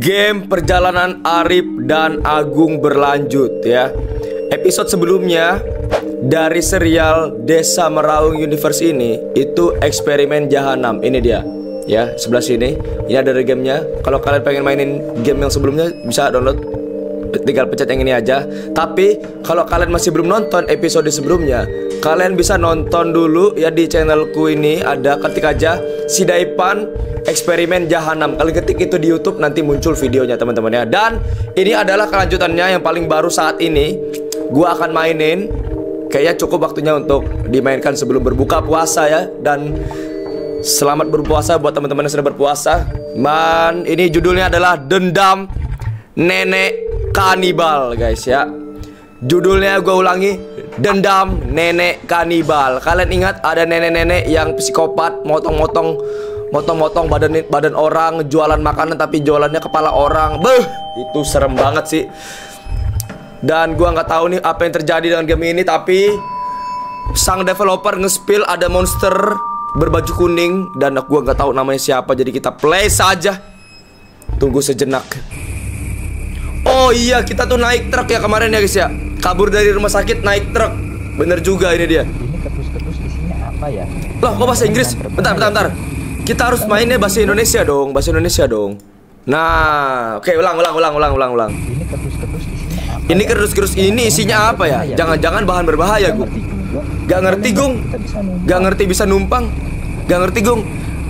Game perjalanan Arif dan Agung berlanjut ya. Episode sebelumnya dari serial Desa Meraung Universe ini itu Eksperimen Jahanam. Ini dia ya, sebelah sini. Ini ada gamenya. Kalau kalian pengen mainin game yang sebelumnya bisa download, tinggal pencet yang ini aja. Tapi kalau kalian masih belum nonton episode sebelumnya, kalian bisa nonton dulu ya di channelku ini. Ada, ketik aja Sidaivan Eksperimen Jahanam. Kalian ketik itu di YouTube, nanti muncul videonya teman-teman ya. Dan ini adalah kelanjutannya yang paling baru saat ini. Gua akan mainin. Kayaknya cukup waktunya untuk dimainkan sebelum berbuka puasa ya. Dan selamat berpuasa buat teman-teman yang sedang berpuasa. Man, ini judulnya adalah Dendam Nenek Kanibal guys ya. Judulnya gue ulangi, Dendam Nenek Kanibal. Kalian ingat ada nenek-nenek yang psikopat, motong-motong badan orang, jualan makanan tapi jualannya kepala orang. Beuh, itu serem banget sih. Dan gua nggak tahu nih apa yang terjadi dengan game ini, tapi sang developer nge-spill ada monster berbaju kuning dan gua nggak tahu namanya siapa, jadi kita play saja. Tunggu sejenak. Oh iya, kita tuh naik truk ya kemarin ya guys ya. Kabur dari rumah sakit naik truk. Bener juga ini dia. Ini ketus-ketus isinya apa ya? Loh, kok bahasa Inggris? Bentar. Kita harus mainnya bahasa Indonesia dong, Nah, oke, ulang. Ini ketus-ketus isinya apa? Ini kerus-kerus ini isinya apa ya? Jangan-jangan bahan berbahaya, Gung. Gak ngerti, Gung.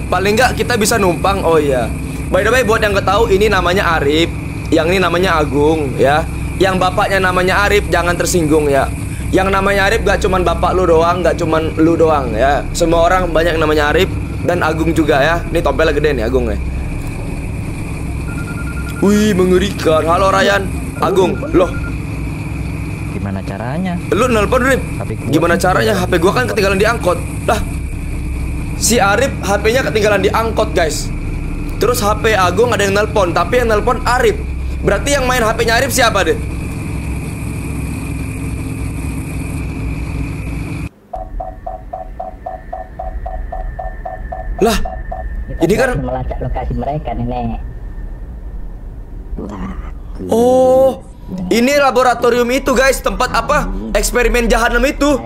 Paling nggak kita bisa numpang. Oh iya. By the way, buat yang nggak tahu, ini namanya Arif, yang ini namanya Agung ya. Yang bapaknya namanya Arif, jangan tersinggung ya. Yang namanya Arif gak cuman bapak lu doang, gak cuman lu doang ya. Semua orang banyak yang namanya Arif. Dan Agung juga ya. Ini tompelnya gede nih Agung ya. Wih, mengerikan. Halo Ryan. Agung, loh, gimana caranya? Lu nelpon Rip? Gimana caranya? HP gua kan ketinggalan di angkot. Lah, si Arif HP-nya ketinggalan di angkot guys. Terus HP Agung ada yang nelpon, tapi yang nelpon Arif. Berarti yang main HP-nya Arif siapa deh? Lah, ini kan melacak lokasi mereka nih. Oh, ini laboratorium itu guys, tempat apa? Eksperimen Jahanam itu.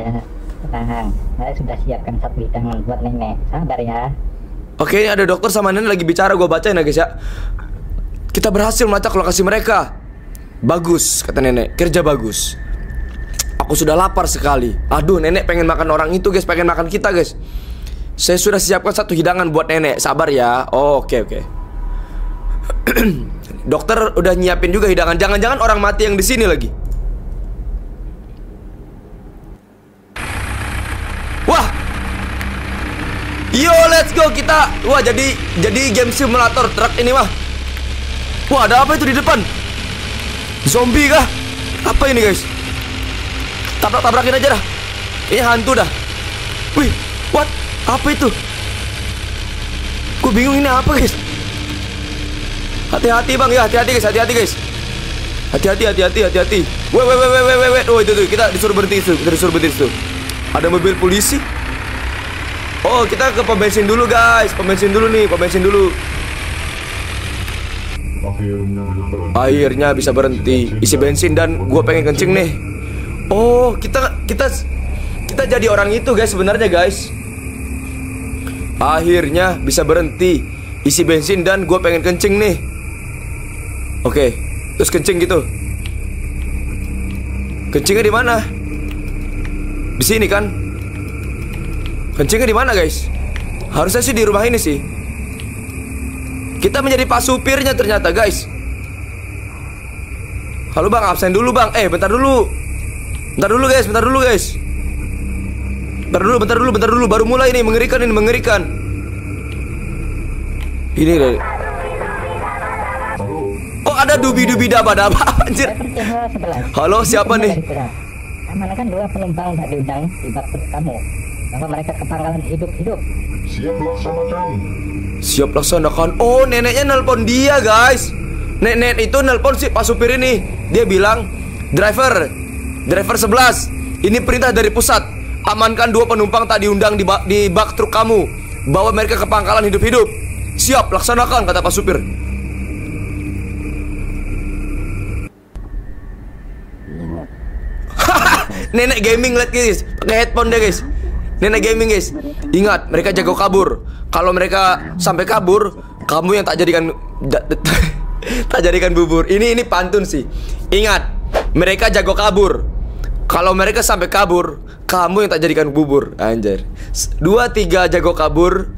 Saya sudah siapkan sapu hidangan buat nenek. Sabar ya. Oke, ini ada dokter sama nenek lagi bicara. Gue bacain ya guys ya. Kita berhasil melacak lokasi mereka. Bagus, kata nenek. Kerja bagus. Aku sudah lapar sekali. Aduh, nenek pengen makan orang itu guys, pengen makan kita guys. Saya sudah siapkan satu hidangan buat nenek. Sabar ya. Oh, oke. Dokter udah nyiapin juga hidangan. Jangan-jangan orang mati yang di sini lagi. Wah. Yo, let's go kita. Wah, jadi game simulator truk ini mah. Wah, ada apa itu di depan? Zombie kah? Apa ini, guys? Tabrak-tabrakin aja dah. Ini hantu dah. Wih, what? Apa itu? Gue bingung ini apa, guys. Hati-hati bang, ya hati-hati guys. Wait. Oh itu tuh, kita disuruh berhenti itu, Ada mobil polisi. Oh, kita ke pom bensin dulu guys, pom bensin dulu. Akhirnya bisa berhenti, isi bensin dan gua pengen kencing nih. Oh, kita jadi orang itu guys sebenarnya guys. Akhirnya bisa berhenti, isi bensin dan gua pengen kencing nih. Oke, terus kencing gitu. Kencingnya di mana? Di sini kan? Kencingnya di mana, guys? Harusnya sih di rumah ini sih. Kita menjadi pak supirnya ternyata, guys. Halo, Bang, absen dulu, Bang. Bentar dulu, guys. Baru mulai nih, mengerikan. Ini deh. Oh, ada dubi-dubi daba-daba anjir. Halo, siapa nih? Amankan dua penumpang tak diundang di bak kamu. Bahwa mereka ke pangkalan hidup-hidup. Siap laksanakan. Oh, neneknya nelpon dia, guys. Nenek itu nelpon si Pak Supir ini. Dia bilang, "Driver 11, ini perintah dari pusat. Amankan dua penumpang tak diundang di bak truk kamu. Bawa mereka ke pangkalan hidup-hidup." Siap, laksanakan, kata Pak Supir. Nenek gaming, lihat guys, pakai headphone deh guys. Nenek gaming guys, ingat mereka jago kabur. Kalau mereka sampai kabur, kamu yang tak jadikan bubur. Ini pantun sih. Ingat, mereka jago kabur. Kalau mereka sampai kabur, kamu yang tak jadikan bubur. Anjir. 2, 3 jago kabur.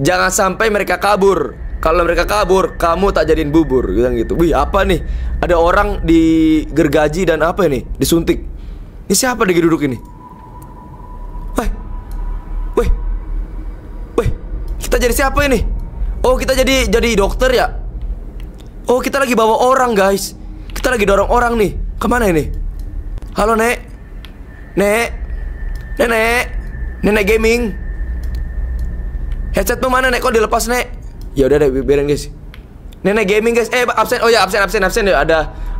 Jangan sampai mereka kabur. Kalau mereka kabur, kamu tak jadiin bubur, bilang gitu. Wih, apa nih? Ada orang digergaji dan apa ini? Disuntik. Ini siapa lagi duduk ini? Weh. Weh. Weh. Kita jadi siapa ini? Oh, kita jadi dokter ya? Oh, kita lagi bawa orang, guys. Kita lagi dorong orang nih. Kemana ini? Halo, Nek. Nek. Nenek. Nenek gaming. Headsetmu mana, Nek? Kok dilepas, Nek? Ya udah deh, biarin guys. Nenek gaming guys. Absen. Oh ya, absen ya.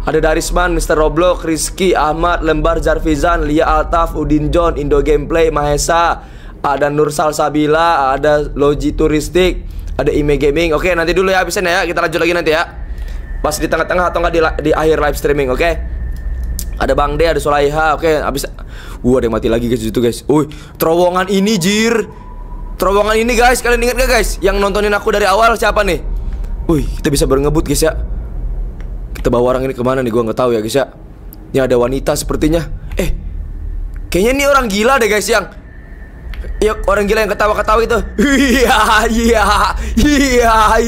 Ada Darisman, Mr. Roblox, Rizky, Ahmad, Lembar, Jarvizan, Lia Altaf, Udin John, Indo Gameplay, Mahesa, ada Nursal Sabila, ada Logi Turistik, ada Ime Gaming. Oke, nanti dulu ya absen ya. Kita lanjut lagi nanti ya. Pas di tengah-tengah atau enggak di akhir live streaming, oke? Ada Bang D, ada Solaiha. Oke, habis. Ada yang mati lagi guys itu guys. Uy, terowongan ini jir. Terowongan ini guys, kalian ingat gak guys? Yang nontonin aku dari awal siapa nih? Wih, kita bisa berngebut guys ya. Kita bawa orang ini kemana nih, gua gak tahu ya guys ya. Ini ada wanita sepertinya. Kayaknya ini orang gila deh guys yang orang gila yang ketawa-ketawa itu. Iya.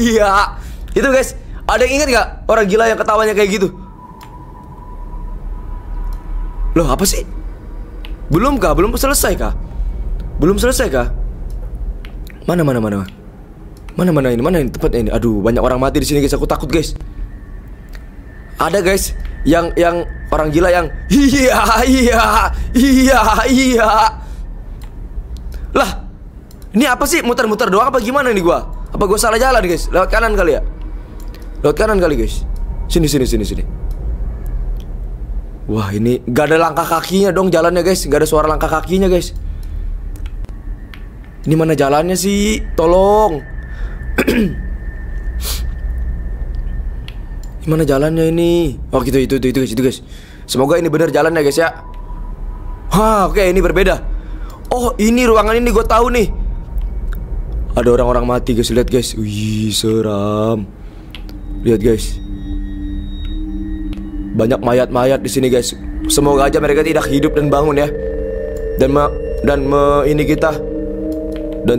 Itu guys, ada yang ingat gak orang gila yang ketawanya kayak gitu? Loh apa sih? Belum kah? Belum selesai kah? Mana ini tempatnya ini. Aduh, banyak orang mati di sini guys, aku takut guys. Ada guys yang orang gila yang iya. Lah, ini apa sih, muter-muter doang apa gimana nih gua? Apa gua salah jalan guys? Lewat kanan kali ya? Lewat kanan kali guys. Sini. Wah, ini gak ada langkah kakinya dong jalannya guys, gak ada suara langkah kakinya guys. Ini mana jalannya sih? Tolong. Gimana jalannya ini? Oh gitu, itu guys. Semoga ini benar jalan ya guys ya. Hah, oke, ini berbeda. Oh, ini ruangan ini gue tahu nih. Ada orang-orang mati guys, lihat guys. Wih, seram. Lihat guys. Banyak mayat-mayat di sini guys. Semoga aja mereka tidak hidup dan bangun ya. Dan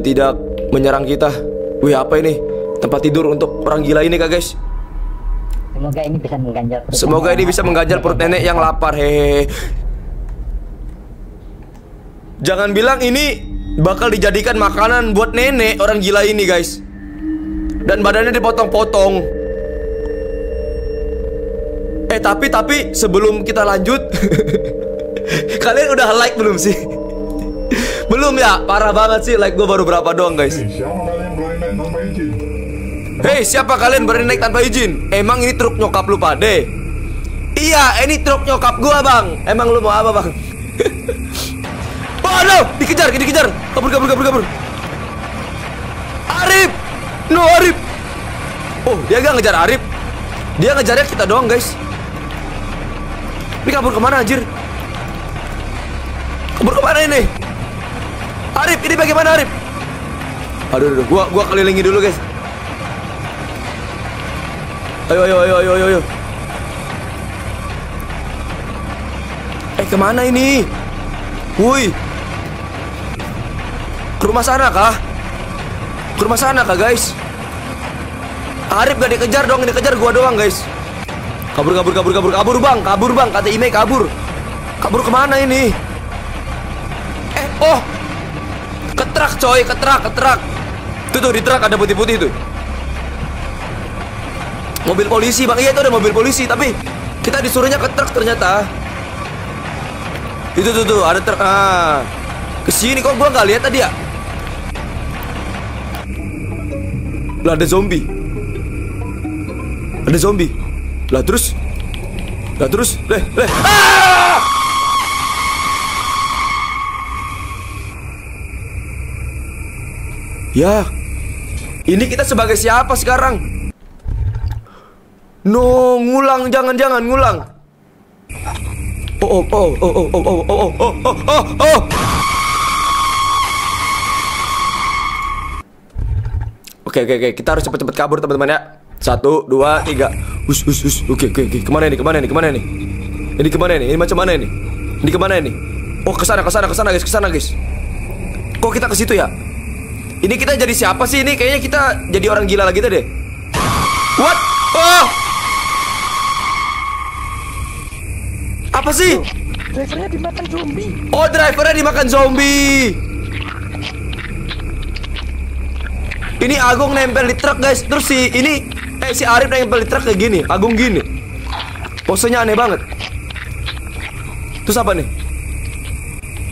tidak menyerang kita. Wih, apa ini? Tempat tidur untuk orang gila ini kah guys? Semoga ini bisa mengganjal perut nenek yang lapar. Hehehe. Jangan bilang ini bakal dijadikan makanan buat nenek orang gila ini guys. Dan badannya dipotong-potong. Tapi sebelum kita lanjut, kalian udah like belum sih? Belum ya? Parah banget sih, like gue baru berapa doang guys. Hei, siapa kalian berani naik tanpa izin? Emang ini truk nyokap lu pade? Iya, ini truk nyokap gua bang. Emang lu mau apa bang? Waduh, dikejar. Kabur. Arif. Oh, dia gak ngejar Arif. Dia ngejarnya kita doang guys. Ini kabur kemana anjir? Kabur kemana ini? Arif, ini bagaimana Arif? Aduh, gua kelilingi dulu guys. Ayo. Kemana ini? Woi. Ke rumah sana kah guys? Arif gak dikejar dong, yang dikejar gua doang guys. Kabur bang, kata Ime kabur kemana ini? Ketrak coy, ketrak. Tuh di truk ada putih-putih tuh. Mobil polisi bang, iya itu ada mobil polisi. Tapi kita disuruhnya ke truk ternyata. Itu tuh ada truk. Kesini kok gua nggak lihat tadi ya? Lah ada zombie. Lah terus? Leh. Ya, Ini kita sebagai siapa sekarang? No, ngulang, jangan-jangan ngulang. Oh. Oke, kita harus cepet-cepet kabur teman-teman ya. 1, 2, 3. Hus. Oke. Kemana ini? Ini kemana ini? Ini macam mana ini? Ini kemana ini? Oh, kesana guys. Kok kita ke situ ya? Ini kita jadi siapa sih ini? Kayaknya kita jadi orang gila lagi deh. What? Oh! Apa sih? Drivernya dimakan zombie. Oh, drivernya dimakan zombie. Ini Agung nempel di truk guys. Terus si Arif nempel di truk kayak gini. Agung gini. Posenya aneh banget. Terus apa nih?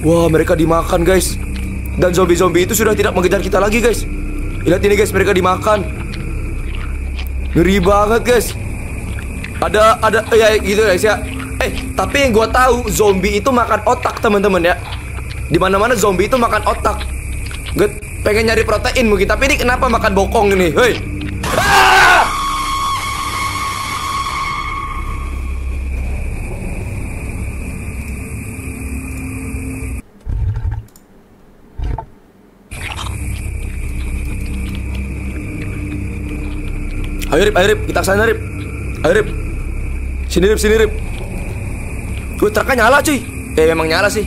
Wah, mereka dimakan guys. Dan zombie-zombie itu sudah tidak mengejar kita lagi guys. Lihat ini guys, mereka dimakan. Ngeri banget guys. Ada ya gitu guys ya. Tapi yang gua tahu zombie itu makan otak teman-teman ya. Di mana-mana zombie itu makan otak. Good. Pengen nyari protein mungkin, tapi ini kenapa makan bokong ini? Hei! Ah! Ayo Rip, kita kesana Rip. Ayo Rip. Sini Rip. Gue truknya nyala cuy. Ya memang nyala sih.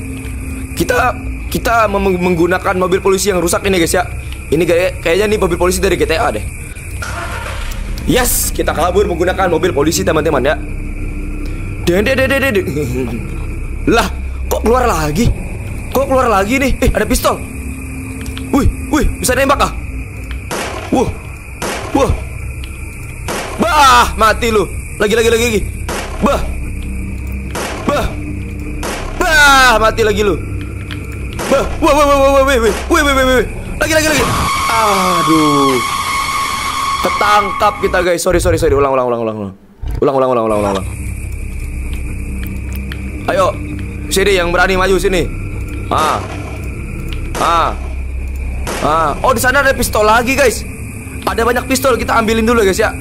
Kita menggunakan mobil polisi yang rusak ini guys ya. Ini kayaknya nih mobil polisi dari GTA deh. Yes, kita kabur menggunakan mobil polisi teman-teman ya. Dede. Lah, kok keluar lagi nih? Ada pistol. Wih, bisa nembak ah. Wah. Bah, mati lu. Lagi. Bah, mati lagi lu. Wah, lagi. Aduh, ketangkap kita guys. Sorry. Ulang. Ayo, sini yang berani maju sini. Oh, di sana ada pistol lagi guys. Ada banyak pistol, kita ambilin dulu guys ya.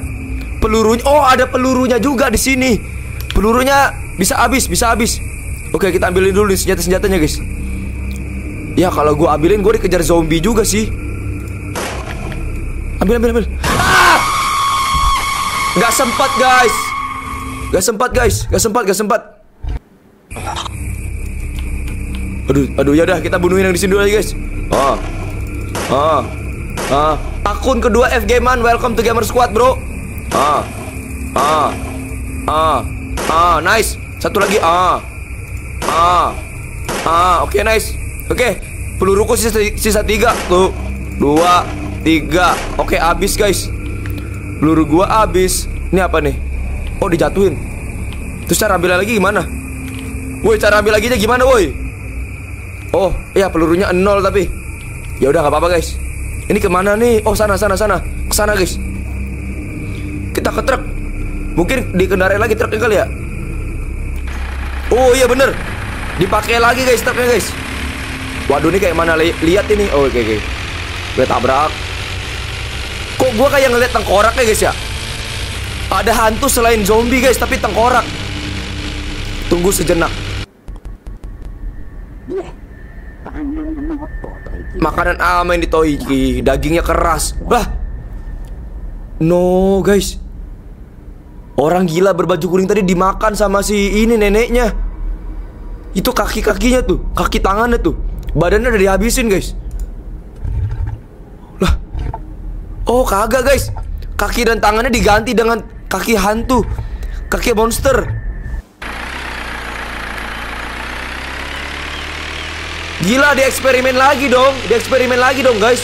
Pelurunya, oh ada pelurunya juga di sini. Pelurunya bisa habis. Oke, kita ambilin dulu senjatanya guys. Ya kalau gue ambilin gue dikejar zombie juga sih. Ambil. Ah! Gak sempat guys. Aduh ya udah kita bunuhin yang di sini dulu aja guys. Akun kedua FGman, welcome to Gamer Squad bro. Nice. Satu lagi. Oke, nice. Oke, peluruku sisa 3. 2, 3. Oke, abis guys. Peluru gua abis. Ini apa nih? Oh, dijatuhin. Terus cara ambil lagi gimana? Woi, cara ambil laginya gimana woi? Oh, iya pelurunya 0 tapi. Ya udah nggak apa-apa guys. Ini kemana nih? Oh, sana. Kesana guys. Kita ke truk. Mungkin dikendarain lagi truknya kali ya. Oh iya bener. Dipakai lagi guys truknya guys. Waduh, ini kayak mana? Lihat ini. Oke. Gue tabrak. Kok gue kayak ngeliat tengkoraknya guys ya. Ada hantu selain zombie guys, tapi tengkorak. Tunggu sejenak. Makanan aman di toiki. Dagingnya keras. Bah. No guys. Orang gila berbaju kuning tadi dimakan sama si ini neneknya. Itu kaki-kakinya tuh, kaki tangannya tuh. Badannya udah dihabisin guys. Lah. Oh kagak guys. Kaki dan tangannya diganti dengan kaki hantu. Kaki monster. Gila, dieksperimen lagi dong guys.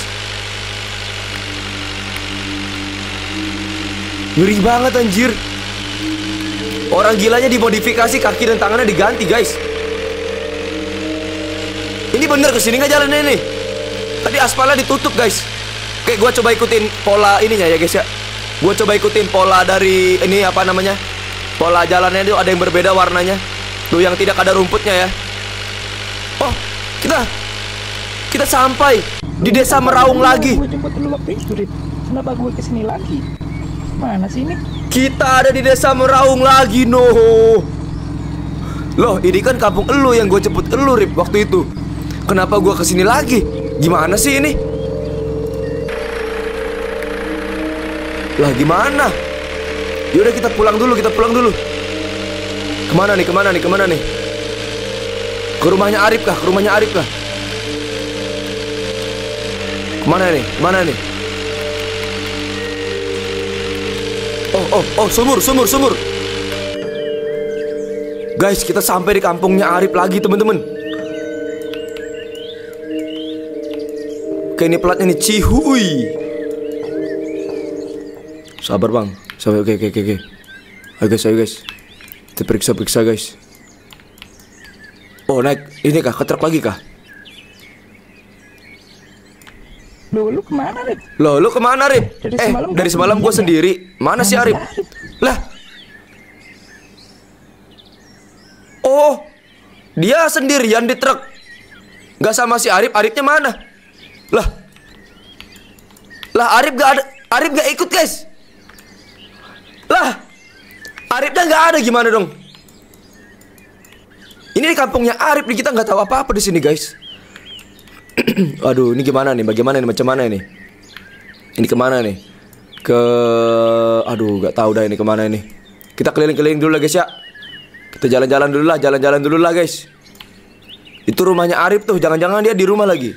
Ngeri banget anjir. Orang gilanya dimodifikasi, kaki dan tangannya diganti guys. Ini bener kesini nggak jalan ini. Tadi aspalnya ditutup guys. Oke, gue coba ikutin pola ininya ya guys ya. Gue coba ikutin pola dari ini apa namanya, pola jalannya itu ada yang berbeda warnanya. Lu yang tidak ada rumputnya ya. Oh, kita sampai. di Desa Meraung lagi. Gue jemput dulu waktu itu, Rit. Kenapa gue kesini lagi? Mana sih ini? Kita ada di Desa Meraung lagi, no. Loh, ini kan kampung elu yang gue jemput elu, Rit, waktu itu. Kenapa gue kesini lagi? Gimana sih ini? Lah gimana? Yaudah kita pulang dulu, Kemana nih, kemana nih? Ke rumahnya Arif kah? Kemana nih? Oh, sumur. Guys, kita sampai di kampungnya Arif lagi, teman-teman. Oke, ini platnya nih Cihui. Sabar, Bang. Sabar. Oke. Ayo guys. Kita periksa, guys. Oh, naik ini kah? Ke truk lagi kah? Lu kemana, Rip? Lu kemana, Rip? Dari semalam gua sendiri. Mana si Arif? Lah. Oh, dia sendirian di truk. Gak sama si Arif. Arifnya mana? Lah, Arif gak ada. Arif gak ikut, guys. Lah, Arifnya nggak ada, gimana dong? Ini di kampungnya Arif nih, kita nggak tahu apa-apa di sini, guys. Aduh, ini gimana nih? Bagaimana nih? Macam mana ini? Ini kemana nih? Aduh, nggak tahu dah ini kemana ini. Kita keliling-keliling dulu lah, guys ya. Kita jalan-jalan dulu lah, guys. Itu rumahnya Arif tuh, jangan-jangan dia di rumah lagi.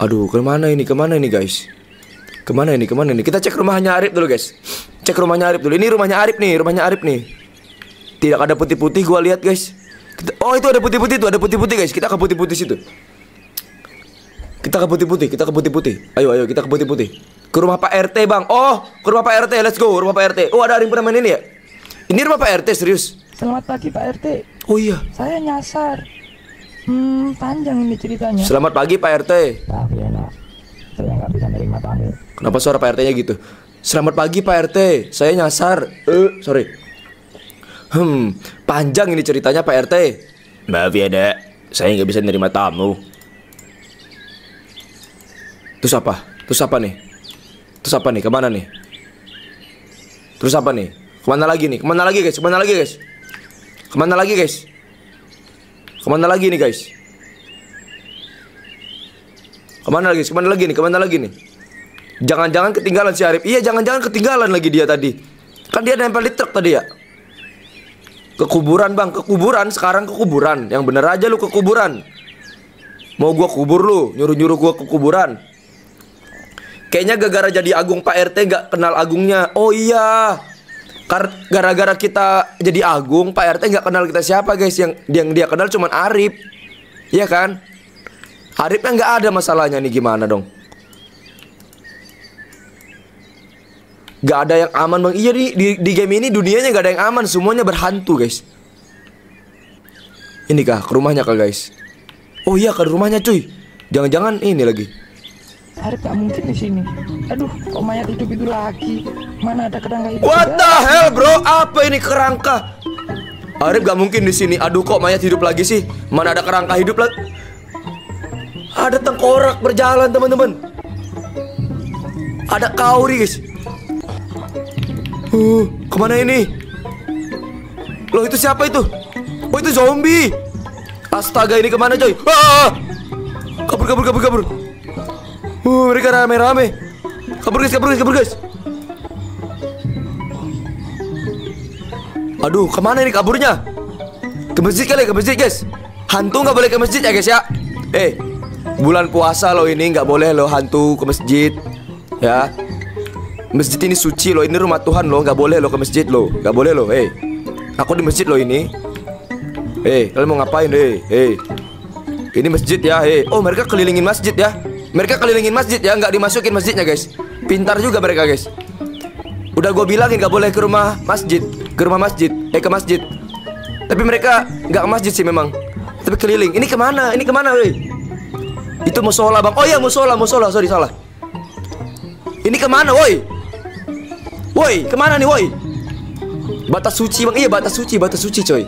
Aduh, kemana ini, guys? Kemana ini? Kita cek rumahnya Arif dulu, guys. Ini rumahnya Arif nih. Tidak ada putih-putih gua lihat, guys. Oh, itu ada putih-putih tuh, guys. Kita ke putih-putih situ. Ayo kita ke putih-putih. Ke rumah Pak RT, Bang. Oh, ke rumah Pak RT. Let's go, rumah Pak RT. Oh, ada Arif pernah main ini ya? Ini rumah Pak RT, serius. Selamat pagi, Pak RT. Oh iya. Saya nyasar. Panjang ini ceritanya. Selamat pagi, Pak RT. Maaf ya, Nak. Saya nggak bisa menerima tamu. Kenapa suara Pak RT-nya gitu? Selamat pagi Pak RT, saya nyasar. Sorry. Panjang ini ceritanya Pak RT. Maaf ya, Dek. Saya nggak bisa nerima tamu. Terus apa nih? Kemana nih? Terus apa nih? Kemana lagi nih? Jangan-jangan ketinggalan si Arif. Iya, jangan-jangan ketinggalan lagi dia tadi. Kan dia nempel di truk tadi ya. Kekuburan, Bang, sekarang kekuburan. Yang bener aja lu kekuburan. Mau gua kubur lu, nyuruh-nyuruh gua kekuburan. Kayaknya gara-gara jadi agung Pak RT gak kenal agungnya. Oh iya. Gara-gara kita jadi agung, Pak RT gak kenal kita siapa, guys. Yang dia kenal cuman Arif. Iya kan? Arifnya gak ada masalahnya nih, gimana dong? Gak ada yang aman, Bang. Iya, di game ini dunianya gak ada yang aman. Semuanya berhantu, guys. Ini kah? Ke rumahnya kah, guys? Oh iya, ke rumahnya, cuy. Jangan-jangan ini lagi. Arif gak mungkin di sini. Aduh, kok mayat hidup itu lagi. Mana ada kerangka hidup? What the hell, bro? Apa ini kerangka? Arif gak mungkin di sini. Aduh, kok mayat hidup lagi sih? Mana ada kerangka hidup lagi? Ada tengkorak berjalan, teman-teman. Ada kauri, guys. Kemana ini? Loh, itu siapa itu? Oh, itu zombie. Astaga, ini kemana, coy? Kabur. Mereka rame-rame. Kabur guys. Aduh, kemana ini kaburnya? Ke masjid kali, guys. Hantu nggak boleh ke masjid ya, guys ya. Bulan puasa loh ini, nggak boleh loh hantu ke masjid. Ya. Masjid ini suci loh, ini rumah Tuhan loh, nggak boleh loh ke masjid loh, nggak boleh loh. Aku di masjid loh ini. Kalian mau ngapain? Ini masjid ya. Oh, mereka kelilingin masjid ya. Nggak dimasukin masjidnya, guys. Pintar juga mereka, guys. Udah gue bilangin nggak boleh ke rumah masjid, ke masjid. Tapi mereka nggak ke masjid sih memang. Tapi keliling. Ini kemana? Itu musola, Bang. Oh iya, musola. Sorry, salah. Ini kemana, woi, kemana nih, woi? Batas suci, Bang. Iya, batas suci, coy.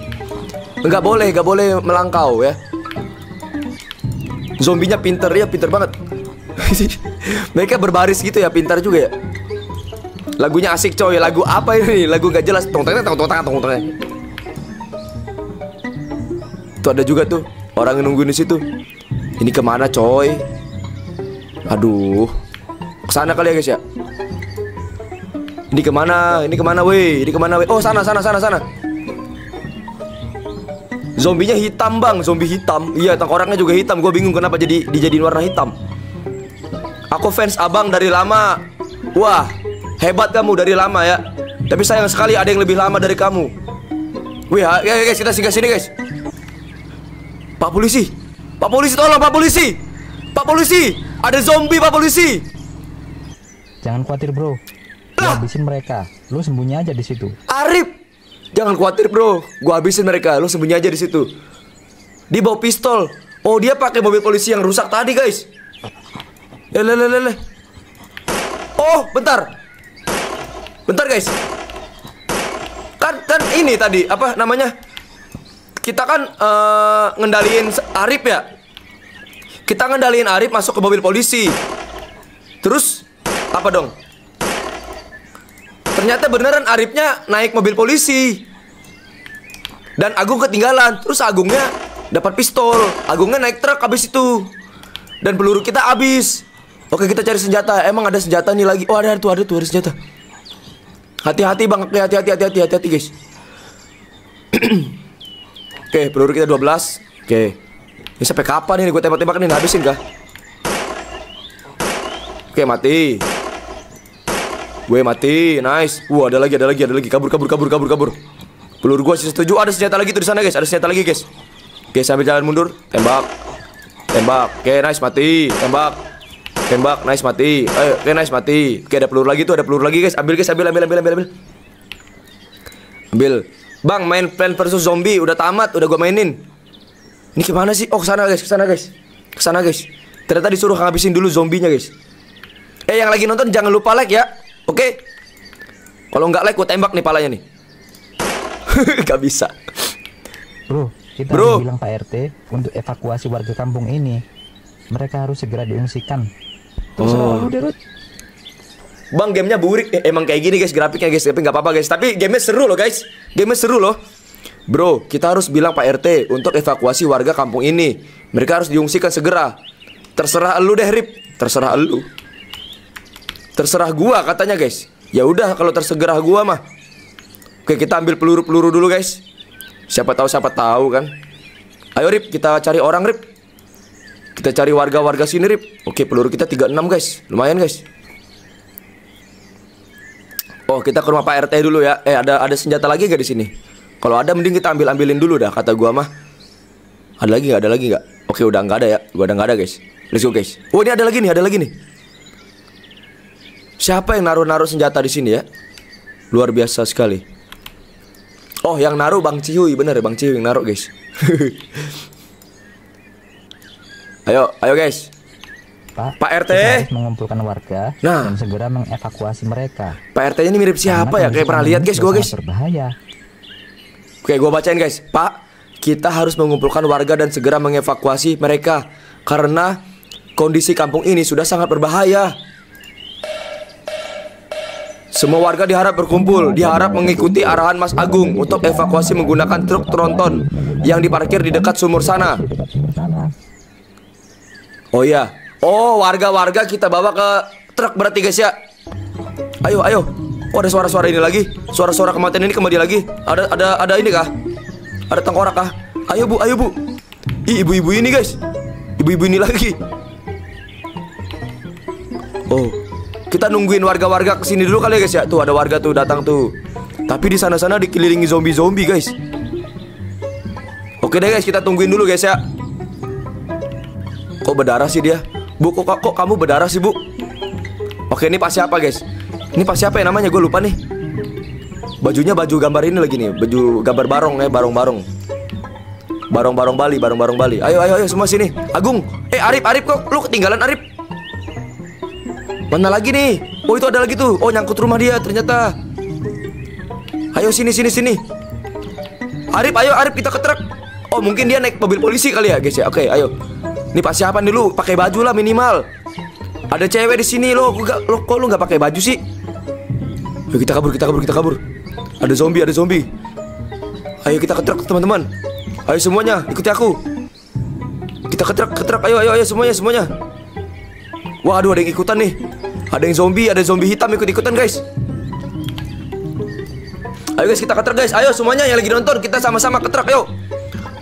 Nggak boleh melangkau ya. Zombinya pinter ya, pinter banget. Mereka berbaris gitu ya, pintar juga ya. Lagunya asik coy, lagu apa ini? Lagu gak jelas. Tong tong tong tong tong. Tuh ada juga tuh orang nungguin di situ. Ini kemana coy? Aduh, kesana kali ya guys ya. Ini kemana? Ini kemana weh? Ini kemana weh? Oh sana sana sana sana. Zombinya hitam bang, zombie hitam. Iya, tengkoraknya juga hitam. Gue bingung kenapa jadi dijadiin warna hitam. Aku fans abang dari lama. Wah, hebat kamu dari lama ya. Tapi sayang sekali ada yang lebih lama dari kamu. Wih, ya guys, kita singgah sini guys. Pak polisi, Pak polisi tolong, Pak polisi, Pak polisi, ada zombie Pak polisi. Jangan khawatir bro, gua habisin mereka. Lu sembunyi aja di situ. Arif, jangan khawatir bro, gua habisin mereka. Lu sembunyi aja di situ. Dia bawa pistol. Oh dia pakai mobil polisi yang rusak tadi guys. Leleleleleh. Oh bentar. Bentar guys, kan ini tadi apa namanya, kita kan ngendaliin Arif ya, kita ngendaliin Arif masuk ke mobil polisi, terus apa dong? Ternyata beneran Arifnya naik mobil polisi, dan Agung ketinggalan, terus Agungnya dapat pistol, Agungnya naik truk habis itu, dan peluru kita habis. Oke kita cari senjata, emang ada senjata nih lagi? Oh ada tuh senjata. Hati-hati bang, hati-hati guys. Oke, peluru kita 12. Oke. Ini sampai kapan ini gue tembak-tembak nih, habisin kah? Oke, mati. Gue mati, nice. Ada lagi. Kabur. Peluru gue sisa 7, ada senjata lagi tuh di sana guys, Oke, sambil jalan mundur, tembak. Oke, nice, mati. Tembak, nice mati. Oke, nice mati. Oke, ada peluru lagi tuh, guys. Ambil guys, ambil. Ambil. Bang, main Plan versus Zombie udah tamat, udah gue mainin. Ini gimana sih? Oh, kesana guys. Ternyata disuruh habisin dulu zombinya guys. Yang lagi nonton jangan lupa like ya. Oke. Kalau nggak like gue tembak nih palanya nih. Gak bisa. Bro, kita bilang Pak RT untuk evakuasi warga kampung ini. Mereka harus segera diungsikan. Bang, gamenya burik emang kayak gini guys grafiknya guys, tapi nggak apa-apa guys. Tapi gamenya seru loh guys, Bro, kita harus bilang Pak RT untuk evakuasi warga kampung ini. Mereka harus diungsikan segera. Terserah elu deh Rip, terserah elu. Terserah gua katanya guys. Ya udah kalau tersegera gua mah. Oke kita ambil peluru dulu guys. Siapa tahu kan. Ayo Rip, kita cari orang Rip. Kita cari warga-warga sini, Rip. Oke, peluru kita 36, guys. Lumayan, guys. Oh, kita ke rumah Pak RT dulu ya. Ada senjata lagi gak di sini? Kalau ada, mending kita ambilin dulu dah, kata gua mah. Ada lagi nggak? Oke, udah nggak ada ya. Udah nggak ada, guys. Let's go, guys. Oh, ini ada lagi nih. Siapa yang naruh senjata di sini ya? Luar biasa sekali. Oh, yang naruh Bang Cihui, bener ya, Bang Cihui yang naruh, guys. Ayo guys. Pak RT harus mengumpulkan warga dan segera mengevakuasi mereka. Pak RT ini mirip siapa ya? Kayak pernah lihat guys, gua guys. Berbahaya. Oke, gua bacain guys. Pak, kita harus mengumpulkan warga dan segera mengevakuasi mereka karena kondisi kampung ini sudah sangat berbahaya. Semua warga diharap berkumpul, diharap mengikuti arahan Mas Agung untuk evakuasi menggunakan truk tronton yang diparkir di dekat sumur sana. Oh iya, warga-warga kita bawa ke truk berarti guys ya. Ayo. Oh ada suara-suara ini lagi, suara-suara kematian ini kembali lagi. Ada ini kah? Ada tengkorak kah? Ayo bu. Ih ibu-ibu ini guys, ibu-ibu ini lagi. Oh, kita nungguin warga-warga kesini dulu kali ya guys ya. Tuh ada warga tuh datang tuh. Tapi di sana-sana dikelilingi zombie guys. Oke deh guys, kita tungguin dulu guys ya. Kok berdarah sih dia? Bu, kok kamu berdarah sih, Bu? Oke, ini pas siapa, guys? Ini pas siapa ya namanya? Gue lupa nih. Bajunya baju gambar ini lagi nih. Baju gambar barong ya, barong-barong. Barong-barong Bali, Ayo, semua sini. Agung. Arif, kok lu ketinggalan, Arif? Mana lagi nih? Oh, itu ada lagi tuh. Oh, nyangkut rumah dia ternyata. Ayo sini. Arif, kita ke truk. Oh, mungkin dia naik mobil polisi kali ya, guys ya. Oke, ayo. Nih persiapan dulu, pakai baju lah minimal. Ada cewek di sini loh. Kok lu nggak pakai baju sih? Yuk kita kabur, kita kabur, kita kabur. Ada zombie, ada zombie. Ayo kita ketrek teman-teman. Ayo semuanya, ikuti aku. Kita ketrek, ketrek. Ayo, ayo, ayo semuanya, semuanya. Wah, aduh, ada yang ikutan nih. Ada zombie hitam ikut-ikutan guys. Ayo guys, kita ketrek guys. Ayo semuanya yang lagi nonton, kita sama-sama ketrek. Ayo.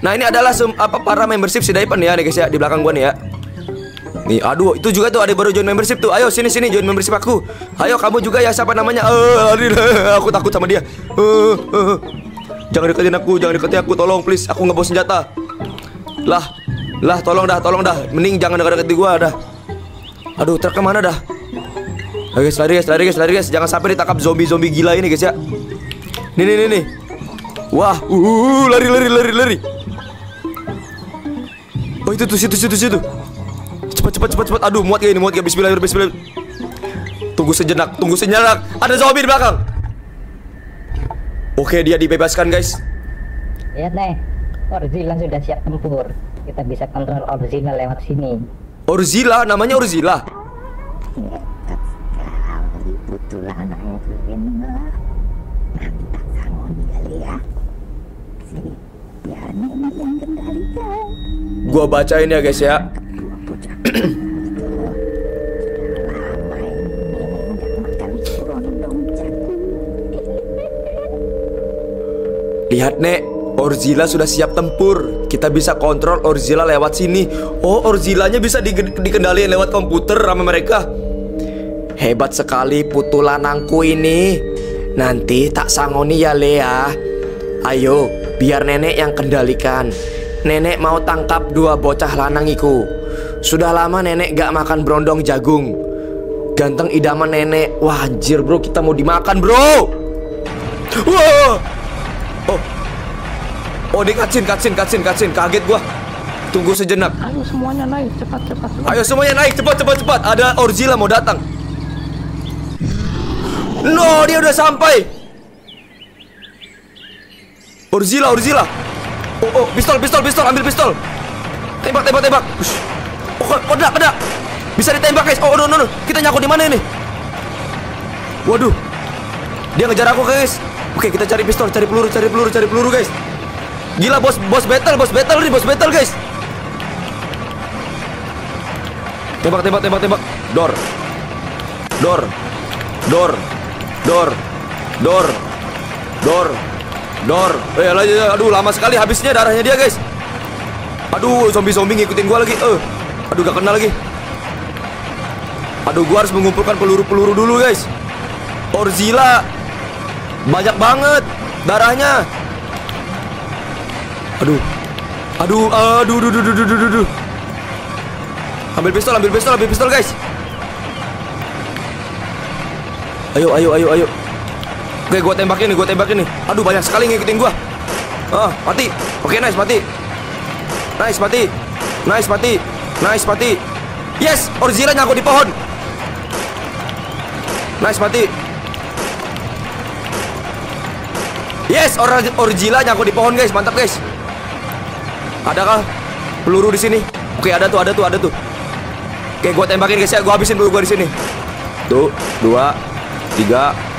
Nah ini adalah para membership Sidaivan ya nih guys ya, di belakang gua nih ya. Nih aduh itu juga tuh ada baru join membership tuh. Ayo sini sini join membership aku. Ayo kamu juga ya, siapa namanya? Aku takut sama dia. Jangan deketin aku, jangan deketin aku, tolong please. Aku nggak bawa senjata. Lah, lah tolong dah, mending jangan deket-deket di gua dah. Aduh truk kemana dah? Ayo guys lari guys, lari guys, lari guys. Jangan sampai ditangkap zombie gila ini guys ya. Nih nih nih nih. Wah, lari lari lari lari. Oh itu tuh situ. Cepat. Aduh muat gak ini, muat gak. Bismillah. Tunggu sejenak. Ada zombie di belakang. Oke dia dibebaskan guys. Lihat nih, Ozrilla sudah siap tempur. Kita bisa kontrol Ozrilla lewat sini. Ozrilla, namanya Ozrilla. Gua bacain ya guys ya. Lihat Nek, Ozrilla sudah siap tempur. Kita bisa kontrol Ozrilla lewat sini. Oh, Ozrillanya bisa dikendalikan lewat komputer sama mereka. Hebat sekali putulanangku ini. Nanti tak sangoni ya Lea. Ayo, biar nenek yang kendalikan. Nenek mau tangkap dua bocah lanangiku. Sudah lama nenek gak makan brondong jagung. Ganteng idaman nenek. Wah anjir bro, kita mau dimakan bro. Wah. Oh. Oh dia kacin. Kaget gua. Tunggu sejenak. Ayo semuanya naik cepat. Ayo semuanya naik cepat. Ada Ozrilla mau datang. No dia udah sampai. Ozrilla. Oh pistol. Ambil pistol. Tembak. Oh, kena. Bisa ditembak guys. Oh no. Kita nyangkut di mana ini? Waduh. Dia ngejar aku guys. Oke, kita cari pistol, cari peluru guys. Gila bos battle guys. Tembak. Door. Eh, aduh lama sekali habisnya darahnya dia guys. Aduh, zombie ngikutin gua lagi. Aduh gak kena lagi. Aduh, gua harus mengumpulkan peluru dulu guys. Ozrilla banyak banget darahnya. Aduh. Ambil pistol guys. Ayo. Oke, gua tembakin nih. Aduh, banyak sekali ngikutin gua. Ah, mati. Oke, nice, mati. Yes, Ozrilla nyangkut di pohon. Nice, mati. Yes, Ozrilla nyangkut di pohon guys, mantap guys. Adakah peluru di sini? Oke, ada tuh. Oke, gua tembakin guys ya, gua habisin peluru gua di sini. Tuh, 2, 3,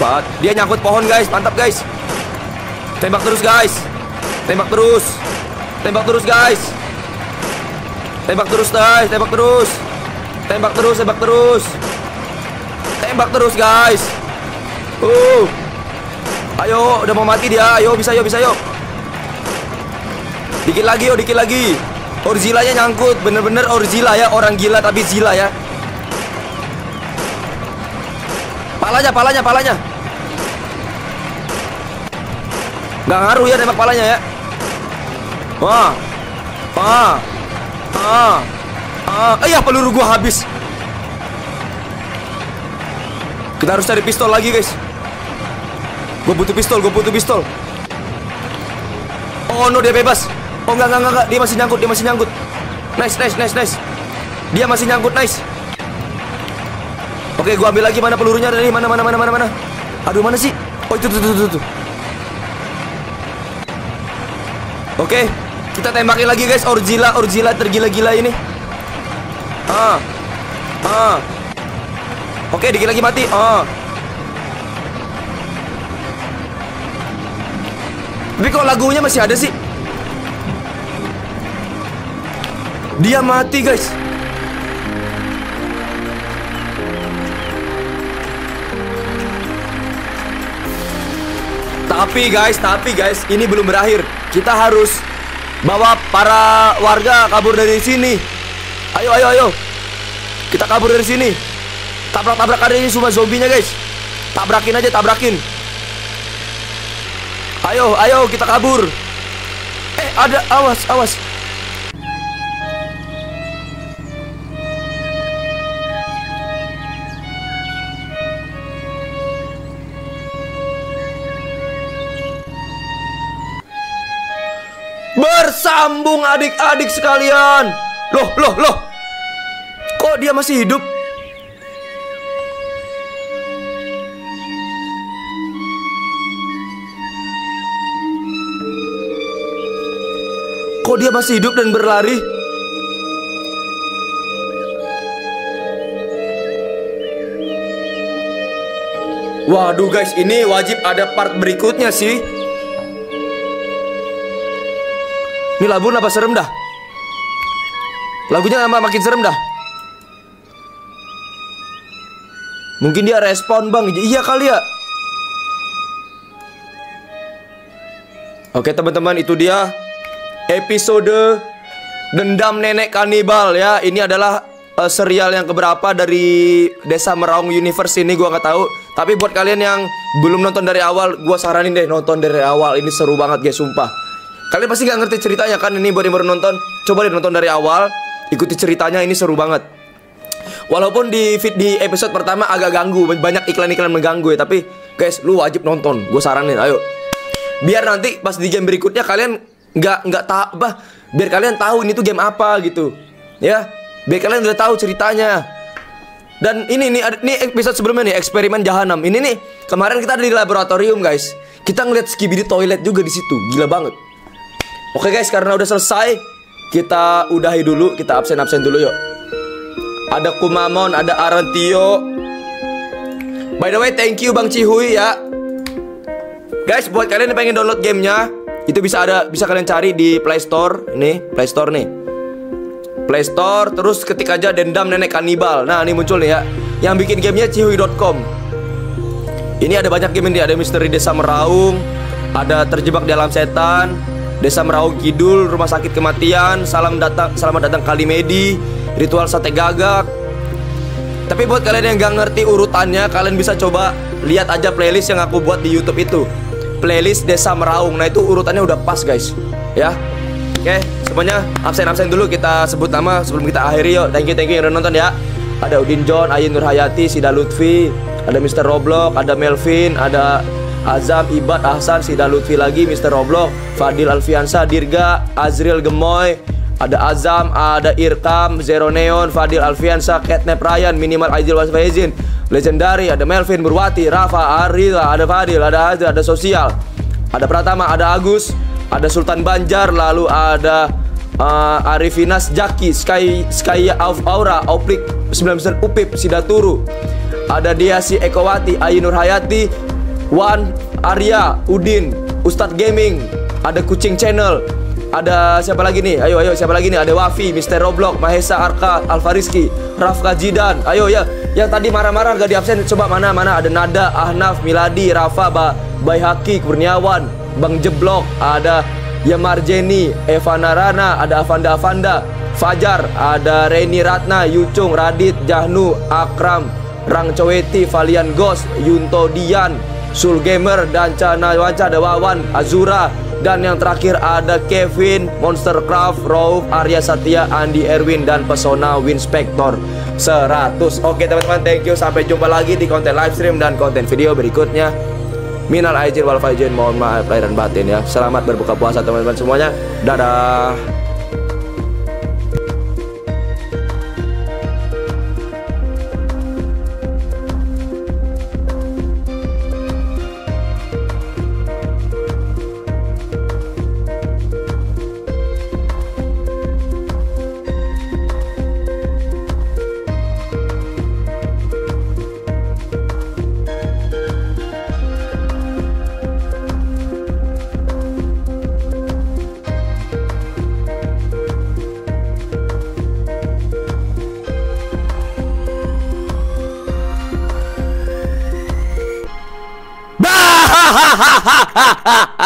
4. Dia nyangkut pohon guys, mantap guys. Tembak terus guys. Ayo, udah mau mati dia. Ayo, bisa. Dikit lagi. Ozrillanya nyangkut. Bener-bener Ozrilla ya, orang gila tapi zila ya. Palanya. Gak ngaruh ya nembak palanya ya. Ayah peluru gua habis. Kita harus cari pistol lagi guys. Gue butuh pistol. Oh no, dia bebas. Oh enggak. Dia masih nyangkut. Nice. Dia masih nyangkut, nice. Oke, gua ambil lagi. Mana pelurunya tadi? Mana. Aduh, mana sih? Oh, itu. Oke. Kita tembakin lagi guys, Ozrilla tergila-gila ini. Oke, dikit lagi mati. Tapi kok lagunya masih ada sih? Dia mati guys. Tapi guys, ini belum berakhir. Kita harus bawa para warga kabur dari sini. Ayo. Kita kabur dari sini. Tabrak-tabrak ini semua zombinya guys. Tabrakin aja. Ayo, kita kabur. Ada, awas. Bersambung adik-adik sekalian. Loh. Kok dia masih hidup? Kok dia masih hidup dan berlari? Waduh guys, ini wajib ada part berikutnya sih. Ini lagu apa serem dah? Lagunya makin serem dah. Mungkin dia respon bang. Iya kali ya. Oke teman-teman, itu dia episode Dendam Nenek Kanibal ya. Ini adalah serial yang keberapa dari Desa Meraung Universe ini, gua nggak tahu. Tapi buat kalian yang belum nonton dari awal, gua saranin deh nonton dari awal. Ini seru banget guys, sumpah. Kalian pasti gak ngerti ceritanya kan, ini baru nonton. Coba deh nonton dari awal, ikuti ceritanya, ini seru banget. Walaupun di episode pertama agak ganggu, banyak iklan-iklan mengganggu ya, tapi guys lu wajib nonton, gue saranin, ayo. Biar nanti pas di game berikutnya kalian gak tabah, biar kalian tahu ini tuh game apa gitu. Ya, biar kalian udah tahu ceritanya. Dan ini episode sebelumnya nih, Eksperimen Jahanam. Ini nih, kemarin kita ada di laboratorium guys. Kita ngeliat skibidi toilet juga di situ, gila banget. Oke guys, karena udah selesai, kita udahi dulu, kita absen-absen dulu yuk. Ada Kumamon, ada Arantio. By the way, thank you Bang Cihui ya. Guys, buat kalian yang pengen download gamenya, itu bisa kalian cari di Play Store. Ini, Play Store nih. Play Store, terus ketik aja Dendam Nenek Kanibal. Nah, ini muncul nih ya. Yang bikin gamenya cihui.com. Ini ada banyak game ini, ada Misteri Desa Meraung, ada Terjebak Di Alam Setan, Desa Meraung Kidul, Rumah Sakit Kematian, Selamat Datang Kalimedi, Ritual Sate Gagak. Tapi buat kalian yang gak ngerti urutannya, kalian bisa coba lihat aja playlist yang aku buat di YouTube itu, playlist Desa Meraung. Nah itu urutannya udah pas guys, ya. Oke, semuanya absen-absen dulu, kita sebut nama sebelum kita akhiri yuk. Thank you yang udah nonton ya. Ada Udin John, Ayin Nurhayati, Sida Lutfi, ada Mr. Roblox, ada Melvin, ada Azam, Ibad, Ahsan, Sida Lutfi lagi, Mr. Roblox, Fadil Alfiansa, Dirga, Azril Gemoy, ada Azam, ada Irkam, Zero Neon, Fadil Alfiansa, Catnap Ryan, Minimal Aidil Wasfaizin, Legendary, ada Melvin, Berwati, Rafa, Arila, ada Fadil, ada Azril, ada Sosial, ada Pratama, ada Agus, ada Sultan Banjar, lalu ada Arifinas, Jaki, Sky of Aura, Oplik, 99 Upip, Sidaturu, ada Diasi Ekowati, Ayu Nurhayati, Wan, Arya, Udin, Ustadz Gaming, ada Kucing Channel, ada siapa lagi nih? Ayo siapa lagi nih? Ada Wafi, Mister Roblox, Mahesa Arka, Alfariski, Rafka Jidan. Ayo ya, yang tadi marah-marah gak diabsen, coba mana? Ada Nada, Ahnaf, Miladi, Rafa, Baihaki, Kurniawan, Bang Jeblok, ada Yamarjeni, Eva Narana, ada Avanda, Fajar, ada Reni Ratna, Yucung, Radit, Jahnu, Akram, Rang Coweti, Valian Ghost, Yunto Dian, Sulgamer, dan Cana Wanca, ada Wawan, Azura, dan yang terakhir ada Kevin, Monstercraft, Rauf, Arya Satya, Andi Erwin, dan Pesona Winspector 100. Oke teman-teman, thank you, sampai jumpa lagi di konten live stream dan konten video berikutnya. Minal aidin wal faizin, mohon maaf lahir dan batin ya. Selamat berbuka puasa teman-teman semuanya. Dadah. Hahaha.